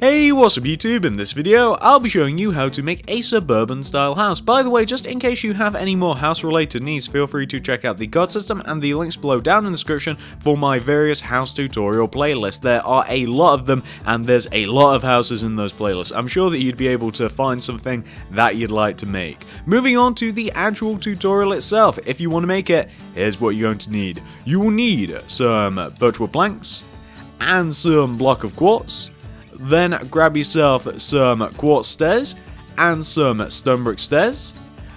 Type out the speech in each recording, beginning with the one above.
Hey, what's up YouTube? In this video, I'll be showing you how to make a suburban style house. By the way, just in case you have any more house related needs, feel free to check out the card system and the links below down in the description for my various house tutorial playlists. There are a lot of them and there's a lot of houses in those playlists. I'm sure that you'd be able to find something that you'd like to make. Moving on to the actual tutorial itself, if you want to make it, here's what you're going to need. You will need some birchwood planks and some block of quartz. Then grab yourself some quartz stairs and some stone brick stairs.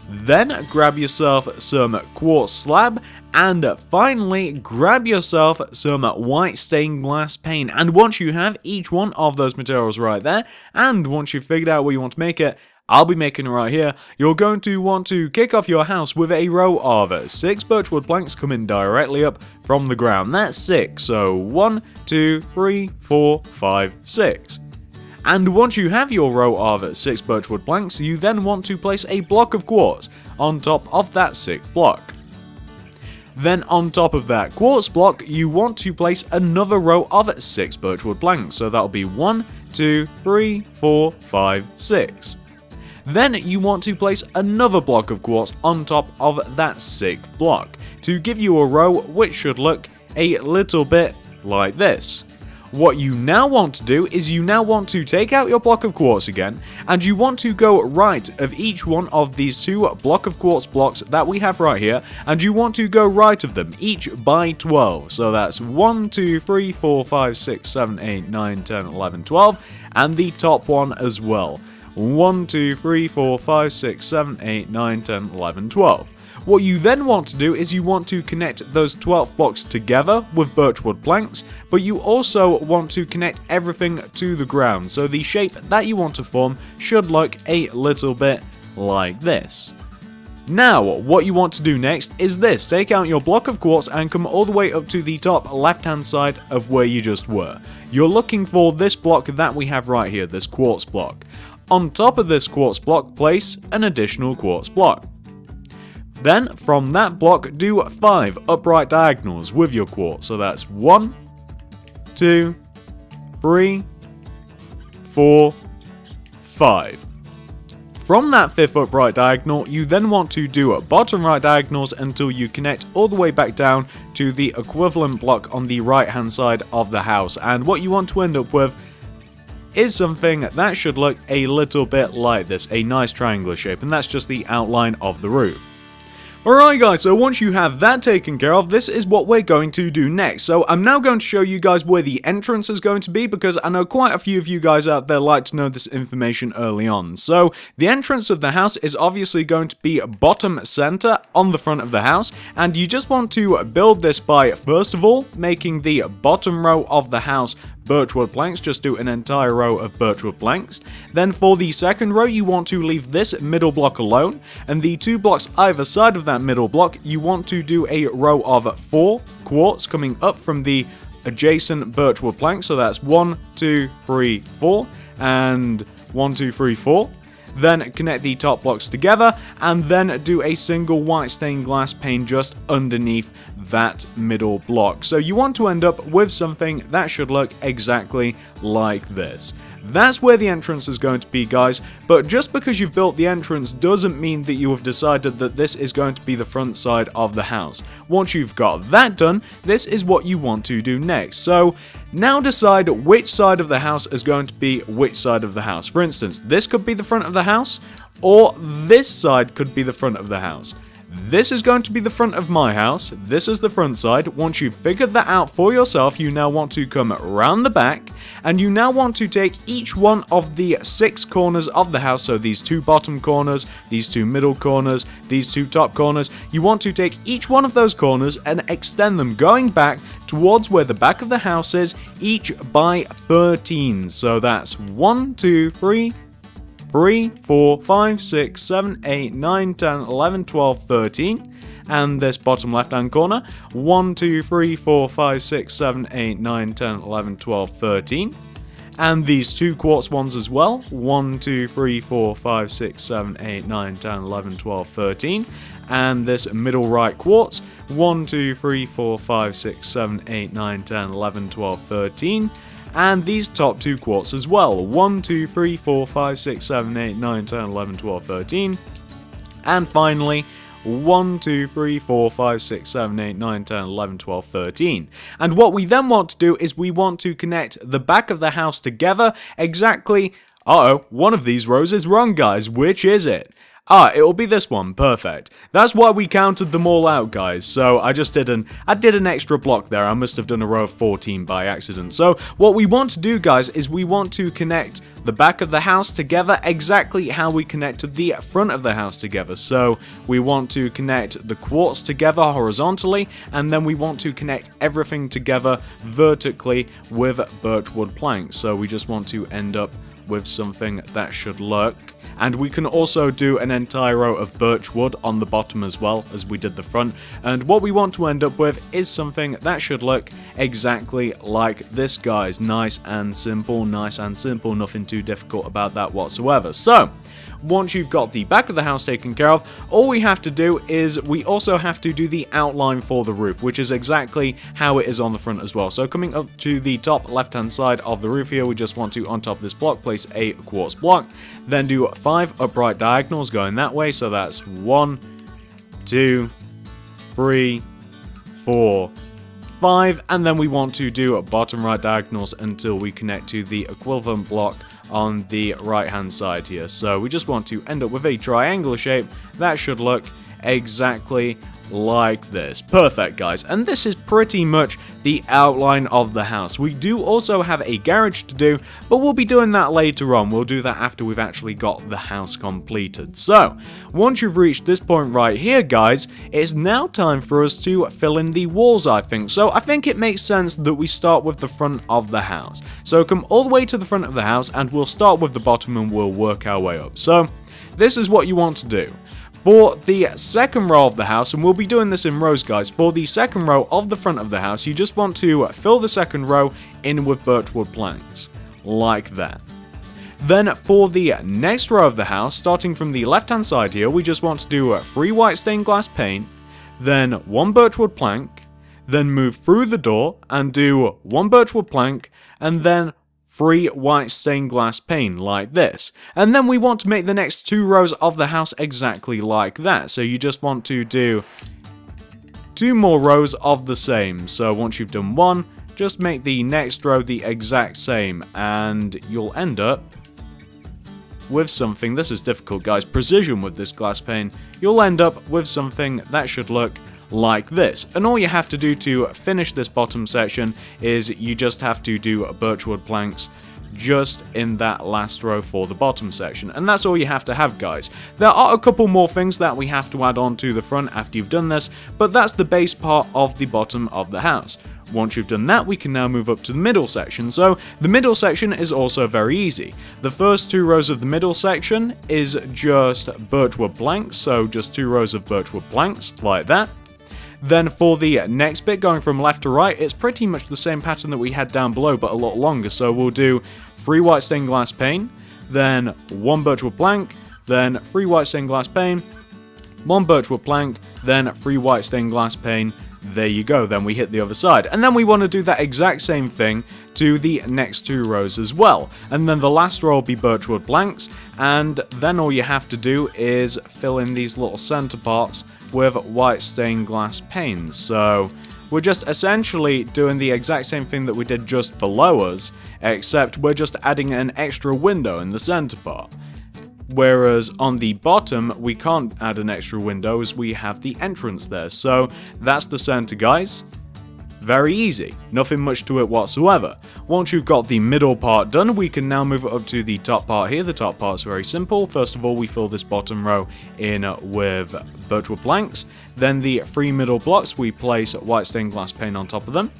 Then grab yourself some quartz slab. And finally, grab yourself some white stained glass pane. And once you have each one of those materials right there, and once you've figured out what you want to make it, I'll be making it right here, you're going to want to kick off your house with a row of 6 birchwood planks coming directly up from the ground. That's 6, so 1, 2, 3, 4, 5, 6. And once you have your row of 6 birchwood planks, you then want to place a block of quartz on top of that 6th block. Then on top of that quartz block, you want to place another row of 6 birchwood planks, so that'll be 1, 2, 3, 4, 5, 6. Then you want to place another block of quartz on top of that 6th block to give you a row which should look a little bit like this. What you now want to do is you now want to take out your block of quartz again, and you want to go right of each one of these 2 block of quartz blocks that we have right here, and you want to go right of them, each by 12. So that's 1, 2, 3, 4, 5, 6, 7, 8, 9, 10, 11, 12, and the top one as well. 1, 2, 3, 4, 5, 6, 7, 8, 9, 10, 11, 12. What you then want to do is you want to connect those 12 blocks together with birchwood planks, but you also want to connect everything to the ground, so the shape that you want to form should look a little bit like this. Now, what you want to do next is this. Take out your block of quartz and come all the way up to the top left-hand side of where you just were. You're looking for this block that we have right here, this quartz block. On top of this quartz block, place an additional quartz block. Then, from that block, do 5 upright diagonals with your quartz. So that's 1, 2, 3, 4, 5. From that 5th upright diagonal, you then want to do bottom right diagonals until you connect all the way back down to the equivalent block on the right-hand side of the house. And what you want to end up with is something that should look a little bit like this, a nice triangular shape, and that's just the outline of the roof. Alright guys, so once you have that taken care of, this is what we're going to do next. So I'm now going to show you guys where the entrance is going to be, because I know quite a few of you guys out there like to know this information early on. So the entrance of the house is obviously going to be bottom center on the front of the house, and you just want to build this by, first of all, making the bottom row of the house birchwood planks. Just do an entire row of birchwood planks. Then for the second row, you want to leave this middle block alone, and the 2 blocks either side of that middle block, you want to do a row of 4 quartz coming up from the adjacent birchwood planks. So that's 1, 2, 3, 4 and 1, 2, 3, 4. Then connect the top blocks together, and then do a single white stained glass pane just underneath that middle block. So you want to end up with something that should look exactly like this. That's where the entrance is going to be, guys, but just because you've built the entrance doesn't mean that you have decided that this is going to be the front side of the house. Once you've got that done, this is what you want to do next. So now decide which side of the house is going to be which side of the house. For instance, this could be the front of the house, or this side could be the front of the house. This is going to be the front of my house, this is the front side. Once you've figured that out for yourself, you now want to come around the back, and you now want to take each one of the 6 corners of the house, so these 2 bottom corners, these 2 middle corners, these 2 top corners, you want to take each one of those corners and extend them going back towards where the back of the house is, each by 13, so that's 1, 2, 3, 4, 5, 6, 7, 8, 9, 10, 11, 12, 13, and this bottom left hand corner, 1, 2, 3, 4, 5, 6, 7, 8, 9, 10, 11, 12, 13, and these 2 quartz ones as well, 1, 2, 3, 4, 5, 6, 7, 8, 9, 10, 11, 12, 13, and this middle right quartz, 1, 2, 3, 4, 5, 6, 7, 8, 9, 10, 11, 12, 13, and these top two quarts as well, 1, 2, 3, 4, 5, 6, 7, 8, 9, 10, 11, 12, 13, and finally 1, 2, 3, 4, 5, 6, 7, 8, 9, 10, 11, 12, 13. And what we then want to do is we want to connect the back of the house together exactly. One of these rows is wrong, guys. Which is it? It will be this one. Perfect. That's why we counted them all out, guys. So I just did an extra block there. I must have done a row of 14 by accident. So what we want to do, guys, is we want to connect the back of the house together exactly how we connected the front of the house together. So we want to connect the quartz together horizontally, and then we want to connect everything together vertically with birchwood planks. So we just want to end up with something that should look. And we can also do an entire row of birchwood on the bottom as well as we did the front. And what we want to end up with is something that should look exactly like this, guys. Nice and simple, nothing too difficult about that whatsoever. So, once you've got the back of the house taken care of, all we have to do is we also have to do the outline for the roof, which is exactly how it is on the front as well. So coming up to the top left-hand side of the roof here, we just want to, on top of this block, place a quartz block, then do 5 upright diagonals going that way, so that's 1, 2, 3, 4, 5, and then we want to do bottom right diagonals until we connect to the equivalent block on the right hand side here. So we just want to end up with a triangular shape that should look exactly like this. Perfect, guys, and this is pretty much the outline of the house. We do also have a garage to do, but we'll be doing that later on. We'll do that after we've actually got the house completed. So, once you've reached this point right here, guys, it's now time for us to fill in the walls, I think. So, I think it makes sense that we start with the front of the house. So, come all the way to the front of the house, and we'll start with the bottom, and we'll work our way up. So, this is what you want to do. For the second row of the house, and we'll be doing this in rows, guys, for the second row of the front of the house, you just want to fill the second row in with birchwood planks, like that. Then for the next row of the house, starting from the left-hand side here, we just want to do 3 white stained glass pane, then 1 birchwood plank, then move through the door and do 1 birchwood plank, and then 3 white stained glass pane like this. And then we want to make the next 2 rows of the house exactly like that. So you just want to do 2 more rows of the same. So once you've done one, just make the next row the exact same, and you'll end up with something. This is difficult, guys. Precision with this glass pane. You'll end up with something that should look like this. And all you have to do to finish this bottom section is you just have to do birchwood planks just in that last row for the bottom section, and that's all you have to have, guys. There are a couple more things that we have to add on to the front after you've done this, but that's the base part of the bottom of the house. Once you've done that, we can now move up to the middle section. So the middle section is also very easy. The first 2 rows of the middle section is just birchwood planks, so just 2 rows of birchwood planks like that. Then for the next bit, going from left to right, it's pretty much the same pattern that we had down below, but a lot longer. So we'll do 3 white stained glass pane, then 1 birchwood plank, then 3 white stained glass pane, 1 birchwood plank, then 3 white stained glass pane. There you go, then we hit the other side. And then we want to do that exact same thing to the next 2 rows as well. And then the last row will be birchwood planks, and then all you have to do is fill in these little center parts with white stained glass panes. So we're just essentially doing the exact same thing that we did just below us, except we're just adding an extra window in the center part. Whereas on the bottom, we can't add an extra window as we have the entrance there. So that's the center, guys. Very easy, nothing much to it whatsoever. Once you've got the middle part done, we can now move it up to the top part here. The top part's very simple. First of all, we fill this bottom row in with birchwood planks. Then the 3 middle blocks, we place white stained glass pane on top of them.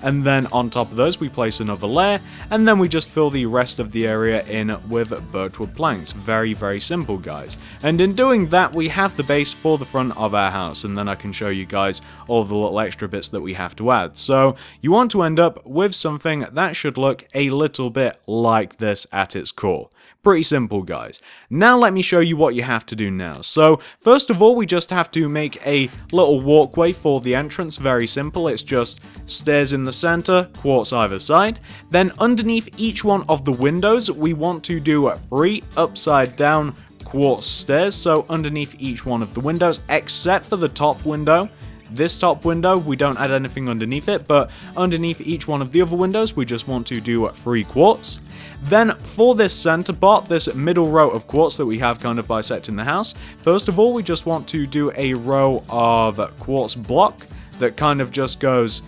And then on top of those, we place another layer, and then we just fill the rest of the area in with birchwood planks. Very, very simple, guys. And in doing that, we have the base for the front of our house, and then I can show you guys all the little extra bits that we have to add. So you want to end up with something that should look a little bit like this at its core. Pretty simple, guys. Now let me show you what you have to do now. So first of all, we just have to make a little walkway for the entrance. Very simple. It's just stairs in the center, quartz either side. Then underneath each one of the windows, we want to do 3 upside down quartz stairs. So underneath each one of the windows, except for the top window. This top window, we don't add anything underneath it, but underneath each one of the other windows, we just want to do 3 quartz. Then for this center part, this middle row of quartz that we have kind of bisecting the house, first of all, we just want to do a row of quartz block that kind of just goes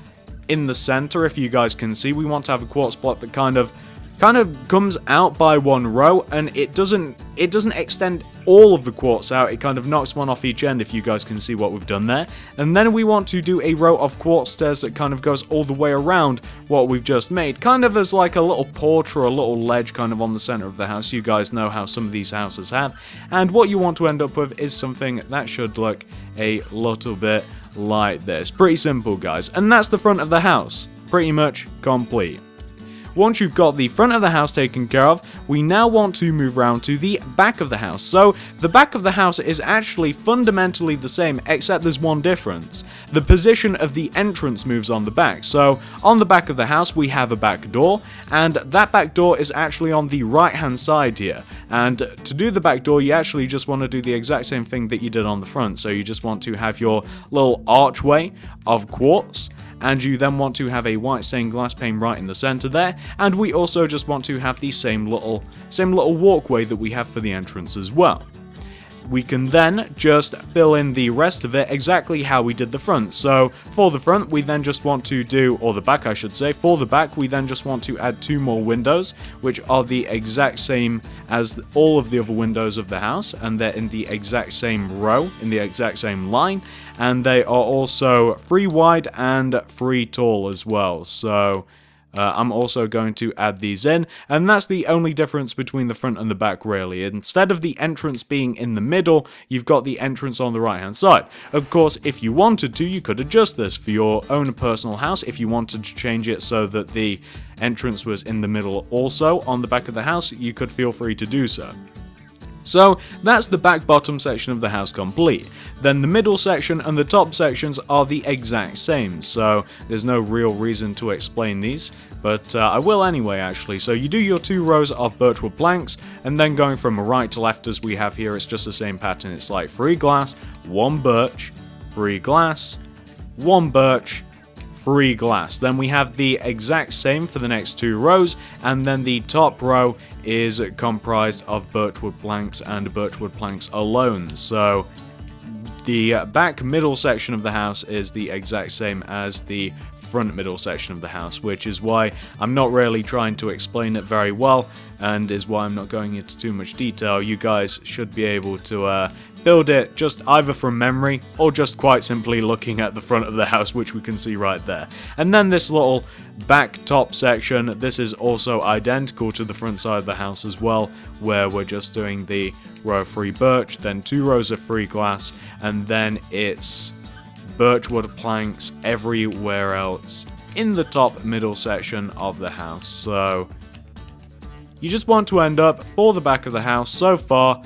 in the center. If you guys can see, we want to have a quartz block that kind of comes out by one row, and it doesn't extend all of the quartz out. It kind of knocks one off each end, if you guys can see what we've done there. And then we want to do a row of quartz stairs that kind of goes all the way around what we've just made, kind of as like a little porch or a little ledge kind of on the center of the house. You guys know how some of these houses have, and what you want to end up with is something that should look a little bit like this. Pretty simple, guys, and that's the front of the house, pretty much complete. Once you've got the front of the house taken care of, we now want to move around to the back of the house. So the back of the house is actually fundamentally the same, except there's one difference. The position of the entrance moves on the back. So on the back of the house, we have a back door, and that back door is actually on the right-hand side here. And to do the back door, you actually just want to do the exact same thing that you did on the front. So you just want to have your little archway of quartz, and you then want to have a white stained glass pane right in the center there, and we also just want to have the same little walkway that we have for the entrance as well. We can then just fill in the rest of it exactly how we did the front. So for the front, we then just want to do, or the back I should say, for the back we then just want to add 2 more windows, which are the exact same as all of the other windows of the house, and they're in the exact same row, in the exact same line, and they are also 3 wide and 3 tall as well. So I'm also going to add these in, and that's the only difference between the front and the back, really. Instead of the entrance being in the middle, you've got the entrance on the right-hand side. Of course, if you wanted to, you could adjust this for your own personal house if you wanted to change it so that the entrance was in the middle also on the back of the house. You could feel free to do so. So that's the back bottom section of the house complete. Then the middle section and the top sections are the exact same, so there's no real reason to explain these, but I will anyway actually. So you do your 2 rows of birchwood planks, and then going from right to left as we have here, it's just the same pattern. It's like 3 glass, 1 birch, 3 glass, 1 birch, 3 glass. Then we have the exact same for the next 2 rows, and then the top row is comprised of birchwood planks and birchwood planks alone. So the back middle section of the house is the exact same as the front middle section of the house, which is why I'm not really trying to explain it very well, and is why I'm not going into too much detail. You guys should be able to build it just either from memory or just quite simply looking at the front of the house, which we can see right there. And then this little back top section, this is also identical to the front side of the house as well, where we're just doing the row of 3 birch, then 2 rows of 3 glass, and then it's birchwood planks everywhere else in the top middle section of the house. So you just want to end up for the back of the house so far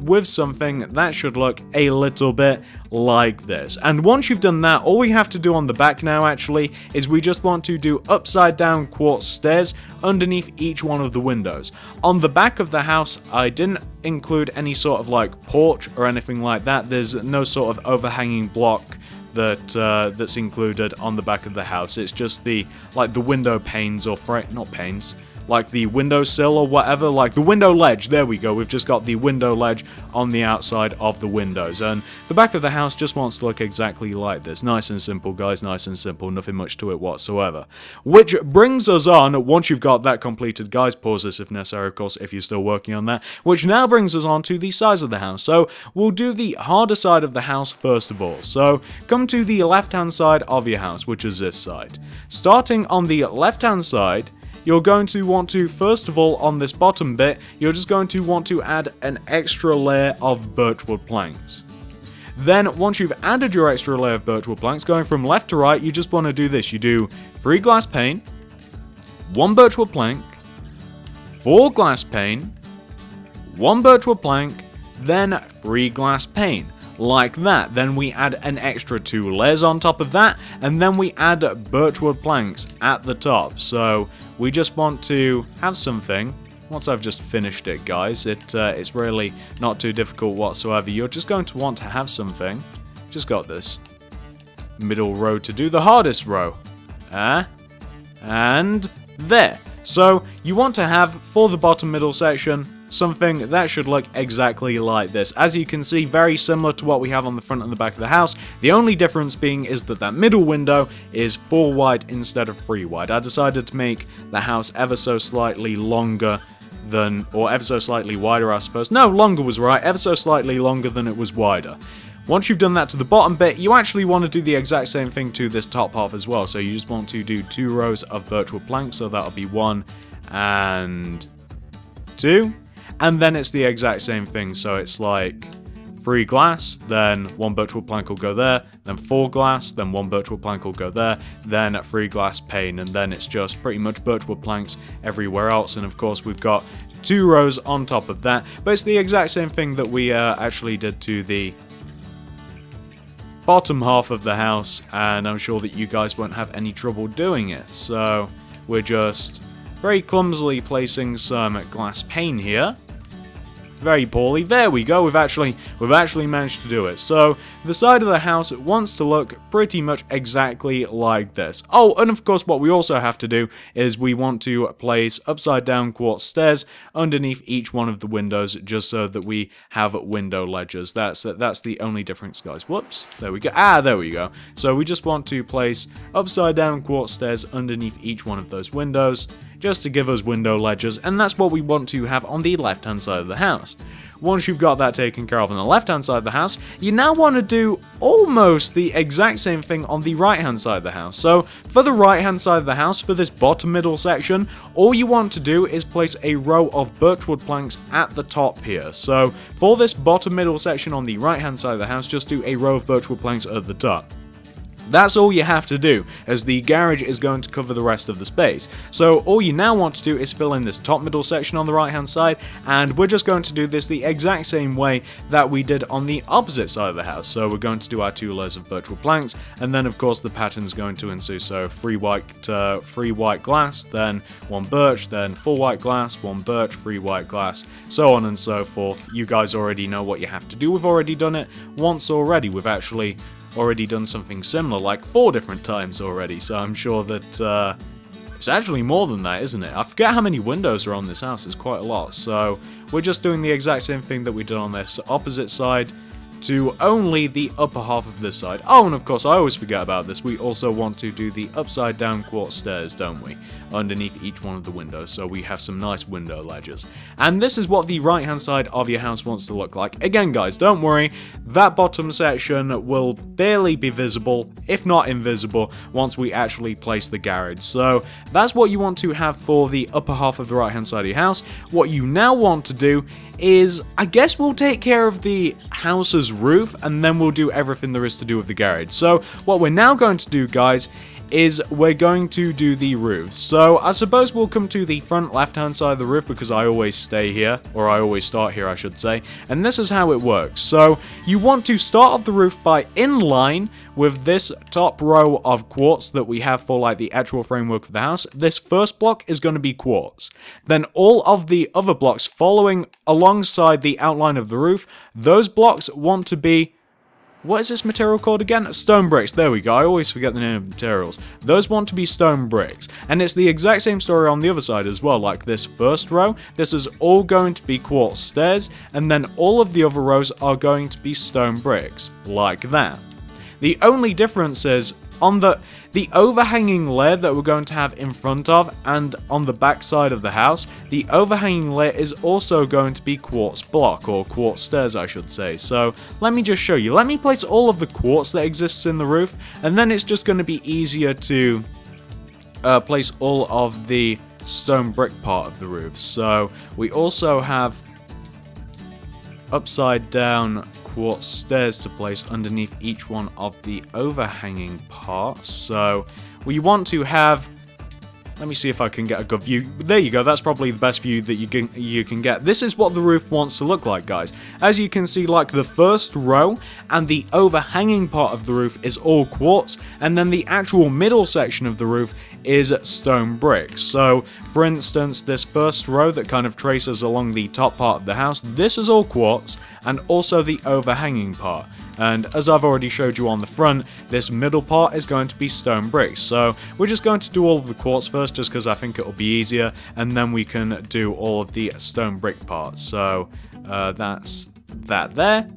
with something that should look a little bit like this. And once you've done that, all we have to do on the back now actually is we just want to do upside down quartz stairs underneath each one of the windows. On the back of the house, I didn't include any sort of like porch or anything like that. There's no sort of overhanging block that's included on the back of the house. It's just the window panes, or not panes, like the windowsill or whatever, like the window ledge. There we go, we've just got the window ledge on the outside of the windows, and the back of the house just wants to look exactly like this. Nice and simple, guys, nice and simple, nothing much to it whatsoever. Which brings us on, once you've got that completed, guys, pause this if necessary, of course, if you're still working on that, which now brings us on to the size of the house. So we'll do the harder side of the house first of all. So come to the left-hand side of your house, which is this side. Starting on the left-hand side, you're going to want to, first of all, on this bottom bit, you're just going to want to add an extra layer of birchwood planks. Then, once you've added your extra layer of birchwood planks, going from left to right, you just want to do this. You do 3 glass pane, 1 birchwood plank, 4 glass pane, 1 birchwood plank, then 3 glass pane. like that. Then we add an extra 2 layers on top of that, and then we add birchwood planks at the top. So we just want to have something. Once I've just finished it, guys, it's really not too difficult whatsoever. You're just going to want to have something. Just got this middle row to do the hardest row. And there. So you want to have, for the bottom middle section, something that should look exactly like this. As you can see, very similar to what we have on the front and the back of the house. The only difference being is that that middle window is 4 wide instead of 3 wide. I decided to make the house ever so slightly longer than, or ever so slightly wider, I suppose. No, longer was right, ever so slightly longer than it was wider. Once you've done that to the bottom bit, you actually want to do the exact same thing to this top half as well. So you just want to do 2 rows of birchwood planks, so that'll be 1 and 2. And then it's the exact same thing, so it's like 3 glass, then 1 birchwood plank will go there, then 4 glass, then 1 birchwood plank will go there, then 3 glass pane, and then it's just pretty much birchwood planks everywhere else. And of course we've got 2 rows on top of that, but it's the exact same thing that we actually did to the bottom half of the house, and I'm sure that you guys won't have any trouble doing it. So we're just very clumsily placing some glass pane here. Very poorly. There we go. We've actually managed to do it. So the side of the house wants to look pretty much exactly like this. Oh, and of course what we also have to do is we want to place upside down quartz stairs underneath each one of the windows, just so that we have window ledges. That's the only difference, guys. Whoops. There we go. Ah, there we go. So we just want to place upside down quartz stairs underneath each one of those windows, just to give us window ledges, and that's what we want to have on the left hand side of the house. Once you've got that taken care of on the left hand side of the house, you now want to do almost the exact same thing on the right hand side of the house. So for the right hand side of the house, for this bottom middle section, all you want to do is place a row of birchwood planks at the top here. So for this bottom middle section on the right hand side of the house, just do a row of birchwood planks at the top. That's all you have to do, as the garage is going to cover the rest of the space. So all you now want to do is fill in this top middle section on the right hand side, and we're just going to do this the exact same way that we did on the opposite side of the house. So we're going to do our 2 layers of birchwood planks, and then of course the pattern's going to ensue. So 3 white glass, then 1 birch, then 4 white glass, 1 birch, 3 white glass, so on and so forth. You guys already know what you have to do. We've already done it once already. We've actually already done something similar like 4 different times already, so I'm sure that it's actually more than that, isn't it? I forget how many windows are on this house. It's quite a lot. So we're just doing the exact same thing that we did on this opposite side to only the upper half of this side. Oh, and of course I always forget about this. We also want to do the upside down quartz stairs, don't we, underneath each one of the windows, so we have some nice window ledges. And this is what the right hand side of your house wants to look like. Again, guys, don't worry, that bottom section will barely be visible, if not invisible, once we actually place the garage. So that's what you want to have for the upper half of the right hand side of your house. What you now want to do is, I guess we'll take care of the house's roof, and then we'll do everything there is to do with the garage. So what we're now going to do, guys, is we're going to do the roof. So I suppose we'll come to the front left hand side of the roof, because I always stay here, or I always start here I should say, and this is how it works. So you want to start off the roof by inline with this top row of quartz that we have for like the actual framework of the house. This first block is going to be quartz, then all of the other blocks following alongside the outline of the roof, those blocks want to be, what is this material called again? Stone bricks. There we go. I always forget the name of the materials. Those want to be stone bricks. And it's the exact same story on the other side as well. Like this first row, this is all going to be quartz stairs, and then all of the other rows are going to be stone bricks. Like that. The only difference is on the overhanging layer that we're going to have in front of and on the back side of the house, the overhanging layer is also going to be quartz block, or quartz stairs I should say. So let me just show you. Let me place all of the quartz that exists in the roof, and then it's just going to be easier to place all of the stone brick part of the roof. So we also have upside down quartz stairs to place underneath each one of the overhanging parts. So we want to have Let me see if I can get a good view. There you go, that's probably the best view that you can get. This is what the roof wants to look like, guys. As you can see, like the first row and the overhanging part of the roof is all quartz, and then the actual middle section of the roof is stone bricks. So, for instance, this first row that kind of traces along the top part of the house, this is all quartz, and also the overhanging part. And as I've already showed you on the front, this middle part is going to be stone bricks. So we're just going to do all of the quartz first, just because I think it'll be easier, and then we can do all of the stone brick parts. So that's that there.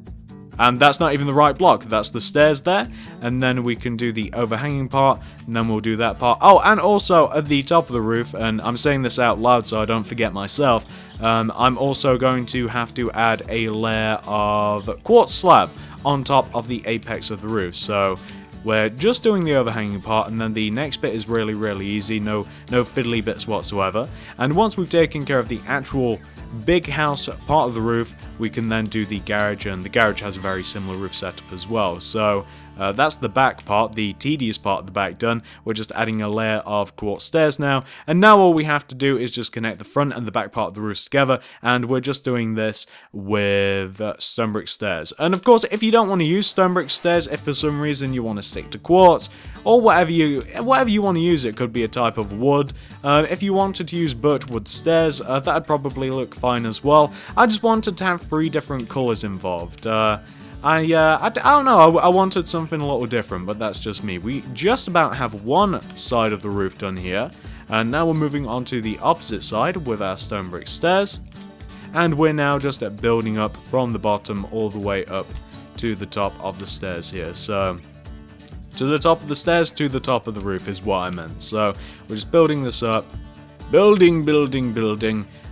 And that's not even the right block, that's the stairs there. And then we can do the overhanging part, and then we'll do that part. Oh, and also at the top of the roof, and I'm saying this out loud so I don't forget myself, I'm also going to have to add a layer of quartz slab on top of the apex of the roof. So we're just doing the overhanging part, and then the next bit is really, really easy. No fiddly bits whatsoever. And once we've taken care of the actual big house part of the roof, we can then do the garage, and the garage has a very similar roof setup as well. So that's the back part, the tedious part of the back done. We're just adding a layer of quartz stairs now, and now all we have to do is just connect the front and the back part of the roof together, and we're just doing this with stone brick stairs. And of course, if you don't want to use stone brick stairs, if for some reason you want to stick to quartz or whatever you want to use, it could be a type of wood. If you wanted to use birch wood stairs, that'd probably look fine as well. I just wanted to have 3 different colors involved. I don't know, I wanted something a little different, but that's just me. We just about have one side of the roof done here, and now we're moving on to the opposite side with our stone brick stairs, and we're now just building up from the bottom all the way up to the top of the stairs here. So to the top of the stairs, to the top of the roof is what I meant. So we're just building this up, building,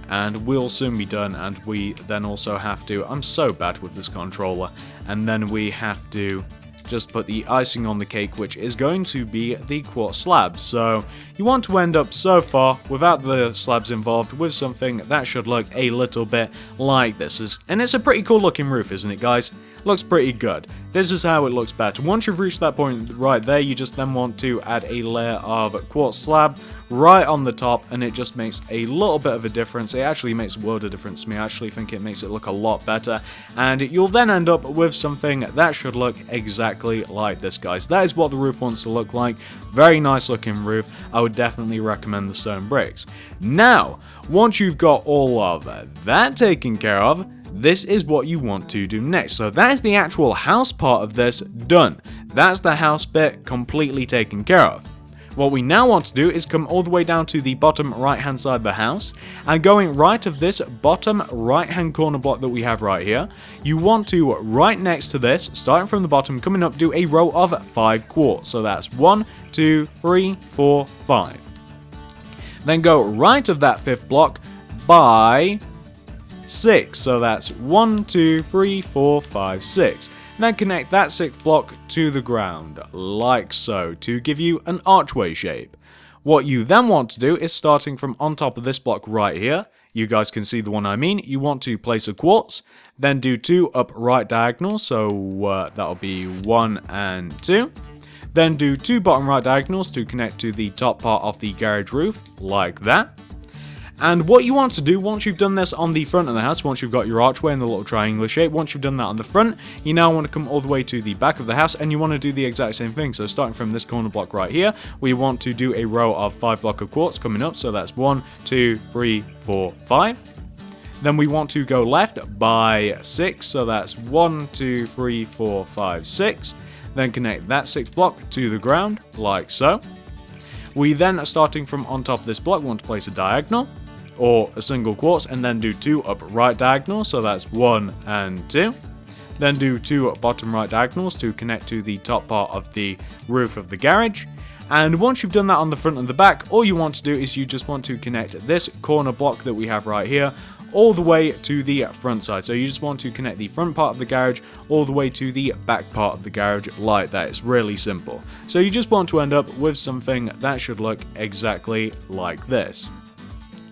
and we'll soon be done. And we then also have to, I'm so bad with this controller, and then we have to just put the icing on the cake, which is going to be the quartz slabs. So you want to end up so far without the slabs involved with something that should look a little bit like this. And it's a pretty cool looking roof, isn't it, guys? Looks pretty good. This is how it looks better. Once you've reached that point right there, you just then want to add a layer of quartz slab right on the top, and it just makes a little bit of a difference. It actually makes a world of difference to me. I actually think it makes it look a lot better, and you'll then end up with something that should look exactly like this, guys. That is what the roof wants to look like. Very nice looking roof. I would definitely recommend the stone bricks. Now, once you've got all of that taken care of, this is what you want to do next. So that is the actual house part of this done. That's the house bit completely taken care of. What we now want to do is come all the way down to the bottom right hand side of the house, and going right of this bottom right hand corner block that we have right here, you want to, right next to this, starting from the bottom, coming up, do a row of 5 quartz. So that's 1, 2, 3, 4, 5. Then go right of that 5th block by 6, so that's 1, 2, 3, 4, 5, 6. Then connect that 6th block to the ground, like so, to give you an archway shape. What you then want to do is, starting from on top of this block right here, you guys can see the one I mean, you want to place a quartz, then do 2 up right diagonal, so that'll be 1 and 2. Then do 2 bottom right diagonals to connect to the top part of the garage roof, like that. And what you want to do, once you've done this on the front of the house, once you've got your archway and the little triangular shape, once you've done that on the front, you now want to come all the way to the back of the house, and you want to do the exact same thing. So starting from this corner block right here, we want to do a row of 5 block of quartz coming up, so that's 1, 2, 3, 4, 5. Then we want to go left by 6, so that's 1, 2, 3, 4, 5, 6. Then connect that 6th block to the ground, like so. We then, starting from on top of this block, want to place a diagonal, or a single quartz, and then do 2 up right diagonal, so that's 1 and 2. Then do 2 up bottom right diagonals to connect to the top part of the roof of the garage. And once you've done that on the front and the back, all you want to do is you just want to connect this corner block that we have right here all the way to the front side. So you just want to connect the front part of the garage all the way to the back part of the garage, like that. It's really simple. So you just want to end up with something that should look exactly like this.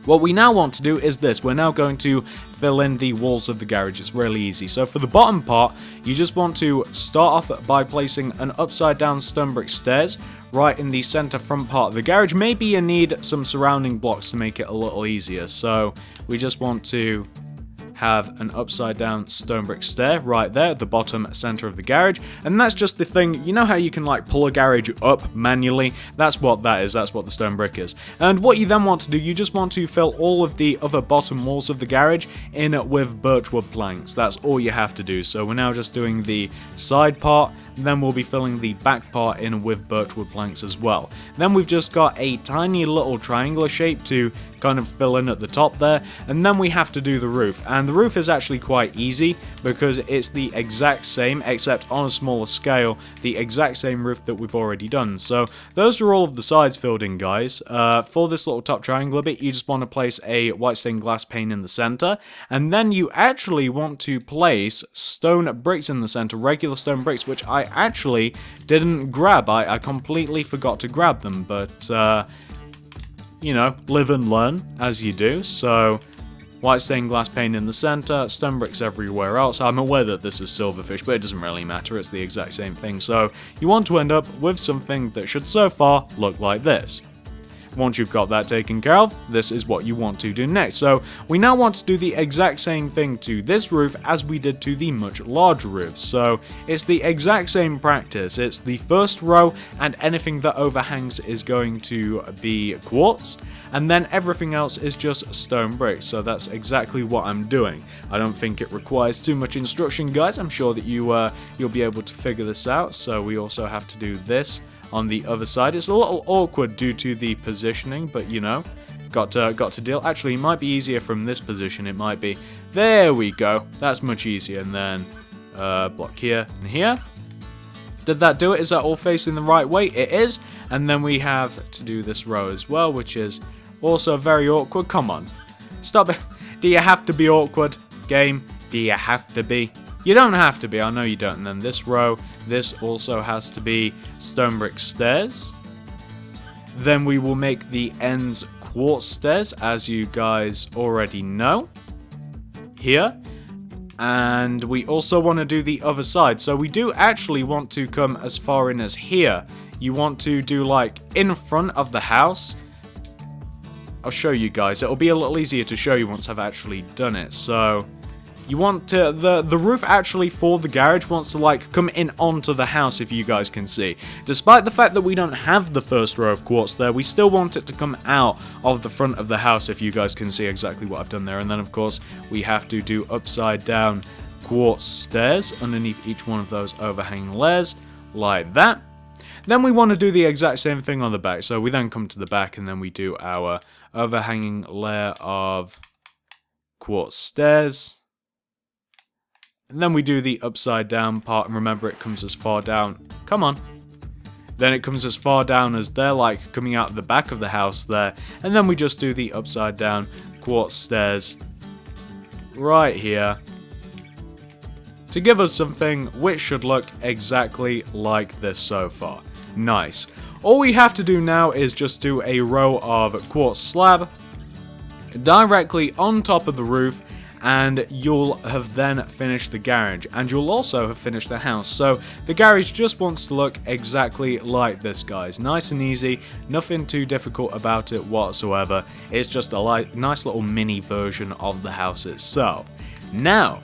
What we now want to do is this. We're now going to fill in the walls of the garage. It's really easy. So for the bottom part, you just want to start off by placing an upside down stone brick stairs right in the center front part of the garage. Maybe you need some surrounding blocks to make it a little easier. So we just want to have an upside down stone brick stair right there at the bottom center of the garage. And that's just the thing, you know how you can like pull a garage up manually? That's what that is, that's what the stone brick is. And what you then want to do, you just want to fill all of the other bottom walls of the garage in with birchwood planks. That's all you have to do. So we're now just doing the side part, then we'll be filling the back part in with birchwood planks as well. Then we've just got a tiny little triangular shape to kind of fill in at the top there, and then we have to do the roof. And the roof is actually quite easy because it's the exact same, except on a smaller scale, the exact same roof that we've already done. So those are all of the sides filled in, guys. For this little top triangular bit, you just want to place a white stained glass pane in the center, and then you actually want to place stone bricks in the center, regular stone bricks, which I actually didn't grab. I completely forgot to grab them, but you know, live and learn as you do. So white stained glass pane in the center, stone bricks everywhere else. I'm aware that this is silverfish, but it doesn't really matter, it's the exact same thing. So you want to end up with something that should so far look like this. Once you've got that taken care of, this is what you want to do next. So we now want to do the exact same thing to this roof as we did to the much larger roof. So it's the exact same practice. It's the first row, and anything that overhangs is going to be quartz, and then everything else is just stone bricks. So that's exactly what I'm doing. I don't think it requires too much instruction, guys. I'm sure that you'll be able to figure this out. So we also have to do this on the other side. It's a little awkward due to the positioning, but you know, got to deal. Actually, it might be easier from this position. It might be. There we go. That's much easier. And then block here and here. Did that do it? Is that all facing the right way? It is. And then we have to do this row as well, which is also very awkward. Come on. Stop it. Do you have to be awkward? Game, do you have to be? You don't have to be, I know you don't. And then this row, this also has to be stone brick stairs. Then we will make the ends quartz stairs, as you guys already know, here. And we also want to do the other side. So we do actually want to come as far in as here. You want to do like in front of the house. I'll show you guys. It'll be a little easier to show you once I've actually done it. So you want to, the roof actually for the garage wants to like come in onto the house, if you guys can see. Despite the fact that we don't have the first row of quartz there, we still want it to come out of the front of the house, if you guys can see exactly what I've done there. And then of course we have to do upside down quartz stairs underneath each one of those overhanging layers like that. Then we want to do the exact same thing on the back. So we then come to the back and then we do our overhanging layer of quartz stairs. And then we do the upside down part, and remember it comes as far down, come on. Then it comes as far down as they're like coming out of the back of the house there. And then we just do the upside down quartz stairs right here to give us something which should look exactly like this so far. Nice. All we have to do now is just do a row of quartz slab directly on top of the roof, and you'll have then finished the garage, and you'll also have finished the house. So the garage just wants to look exactly like this, guys. Nice and easy, nothing too difficult about it whatsoever. It's just a nice little mini version of the house itself. Now,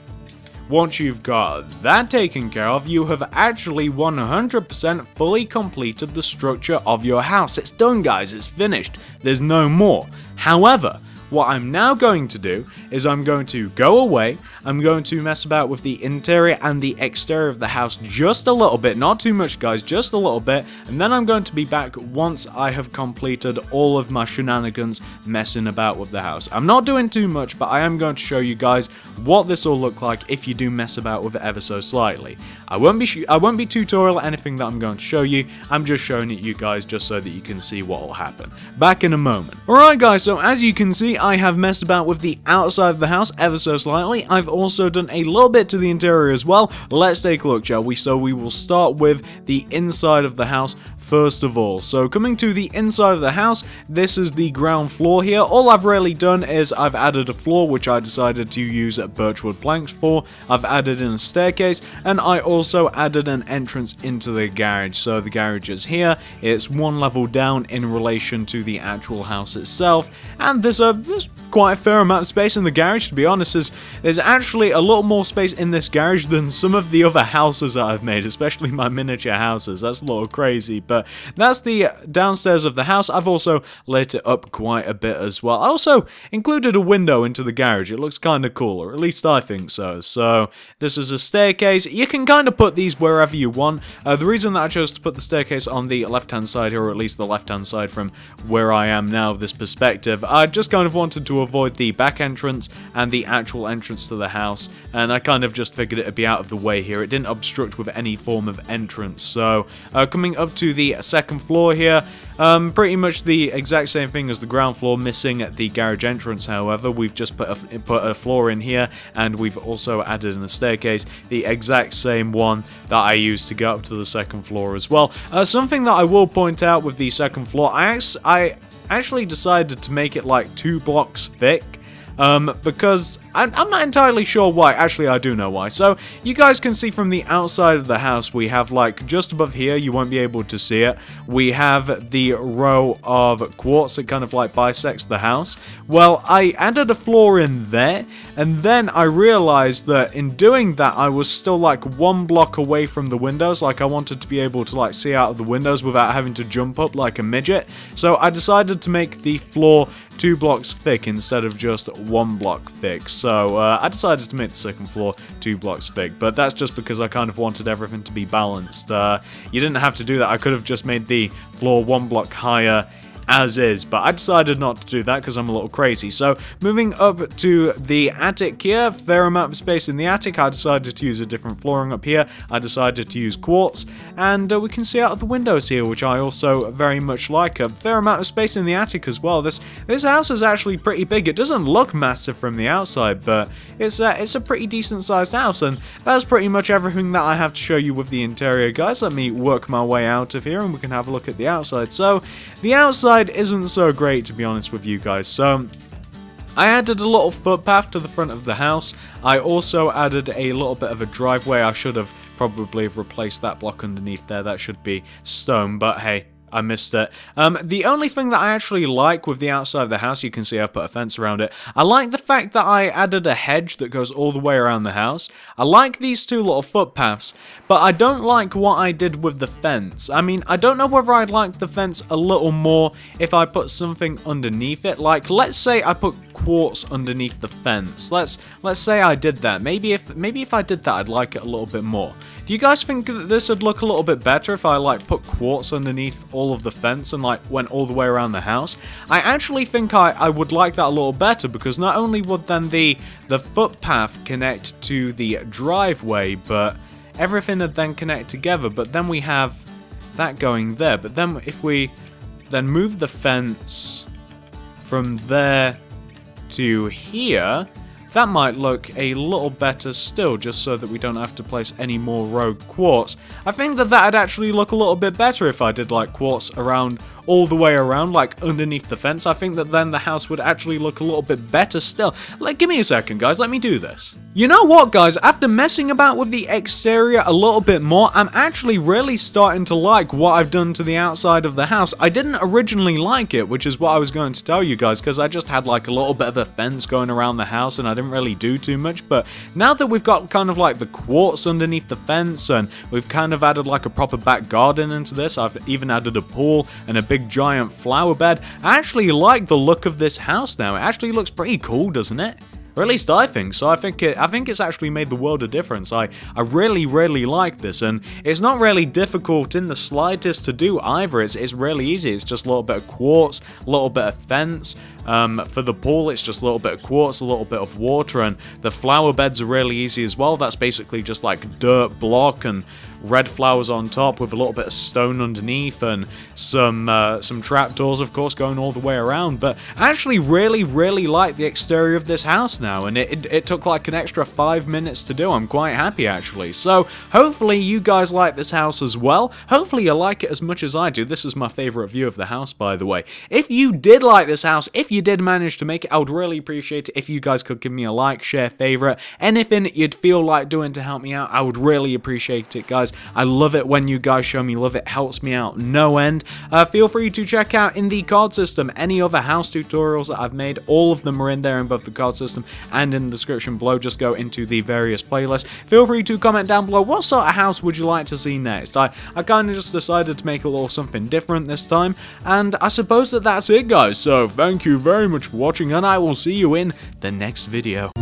once you've got that taken care of, you have actually 100% fully completed the structure of your house. It's done, guys, it's finished. There's no more. However, what I'm now going to do is I'm going to go away, I'm going to mess about with the interior and the exterior of the house just a little bit, not too much guys, just a little bit, and then I'm going to be back once I have completed all of my shenanigans messing about with the house. I'm not doing too much, but I am going to show you guys what this will look like if you do mess about with it ever so slightly. I won't be tutorial anything that I'm going to show you, I'm just showing it you guys just so that you can see what will happen. Back in a moment. Alright guys, so as you can see, I have messed about with the outside of the house ever so slightly. I've also done a little bit to the interior as well. Let's take a look, shall we? So we will start with the inside of the house. first of all. So coming to the inside of the house, this is the ground floor here. All I've really done is I've added a floor, which I decided to use birchwood planks for. I've added in a staircase, and I also added an entrance into the garage. So the garage is here. It's one level down in relation to the actual house itself, and there's quite a fair amount of space in the garage, to be honest. There's actually a lot more space in this garage than some of the other houses that I've made, especially my miniature houses. That's a little crazy, but that's the downstairs of the house. I've also lit it up quite a bit as well. I also included a window into the garage. It looks kind of cool, or at least I think so. So this is a staircase. You can kind of put these wherever you want. The reason that I chose to put the staircase on the left-hand side here, or at least the left-hand side from where I am now, this perspective, I just kind of wanted to avoid the back entrance and the actual entrance to the house, and I kind of just figured it'd be out of the way here. It didn't obstruct with any form of entrance. So coming up to the second floor here, pretty much the exact same thing as the ground floor, missing the garage entrance. However, we've just put a floor in here, and we've also added in a staircase, the exact same one that I used to go up to the second floor as well. Something that I will point out with the second floor, I actually decided to make it like 2 blocks thick. Because I'm not entirely sure why. Actually, I do know why. So you guys can see from the outside of the house, we have, like, just above here, you won't be able to see it, we have the row of quartz that kind of like bisects the house. Well, I added a floor in there, and then I realized that in doing that, I was still like 1 block away from the windows. Like, I wanted to be able to like see out of the windows without having to jump up like a midget. So I decided to make the floor 2 blocks thick instead of just 1 block thick. So I decided to make the second floor 2 blocks thick, but that's just because I kind of wanted everything to be balanced. You didn't have to do that. I could have just made the floor 1 block higher as is, but I decided not to do that because I'm a little crazy. So moving up to the attic here, fair amount of space in the attic. I decided to use a different flooring up here. I decided to use quartz, and we can see out of the windows here, which I also very much like. A fair amount of space in the attic as well. This house is actually pretty big. It doesn't look massive from the outside, but it's a pretty decent sized house. And that's pretty much everything that I have to show you with the interior, guys. Let me work my way out of here, and we can have a look at the outside. So the outside isn't so great, to be honest with you guys. So I added a little footpath to the front of the house. I also added a little bit of a driveway. I should have probably replaced that block underneath there. That should be stone, but hey, I missed it. The only thing that I actually like with the outside of the house, you can see I've put a fence around it. I like the fact that I added a hedge that goes all the way around the house. I like these 2 little footpaths, but I don't like what I did with the fence. I mean, I don't know whether I'd like the fence a little more if I put something underneath it. Like, let's say I put quartz underneath the fence. Let's say I did that. Maybe if I did that, I'd like it a little bit more. Do you guys think that this would look a little bit better if I like put quartz underneath all of the fence and like went all the way around the house? I actually think I would like that a little better, because not only would then the footpath connect to the driveway, but everything would then connect together. But then we have that going there. But then if we then move the fence from there to here, that might look a little better still, just so that we don't have to place any more rogue quartz. I think that that'd actually look a little bit better if I did like quartz around, all the way around, like underneath the fence. I think that then the house would actually look a little bit better still. Like, give me a second, guys, let me do this. You know what, guys, after messing about with the exterior a little bit more, I'm actually really starting to like what I've done to the outside of the house. I didn't originally like it, which is what I was going to tell you guys, because I just had like a little bit of a fence going around the house and I didn't really do too much. But now that we've got kind of like the quartz underneath the fence, and we've kind of added like a proper back garden into this, I've even added a pool and a big giant flower bed. I actually like the look of this house now. It actually looks pretty cool, doesn't it? Or at least I think so. I think it's actually made the world a difference. I really, really like this, and it's not really difficult in the slightest to do either. It's really easy. It's just a little bit of quartz, a little bit of fence, For the pool, it's just a little bit of quartz, a little bit of water, and the flower beds are really easy as well. That's basically just like dirt block and red flowers on top with a little bit of stone underneath and some trapdoors, of course, going all the way around. But I actually really like the exterior of this house now, and it took like an extra 5 minutes to do. I'm quite happy, actually. So hopefully you guys like this house as well. Hopefully you like it as much as I do. This is my favorite view of the house, by the way. If you did like this house, if you did manage to make it, I would really appreciate it if you guys could give me a like, share, favorite, anything you'd feel like doing to help me out. I would really appreciate it, guys. I love it when you guys show me love. It helps me out no end. Feel free to check out in the card system any other house tutorials that I've made. All of them are in there in both the card system and in the description below. Just go into the various playlists. Feel free to comment down below what sort of house would you like to see next. I kind of just decided to make a little something different this time, and I suppose that's it, guys. So thank you very much for watching, and I will see you in the next video.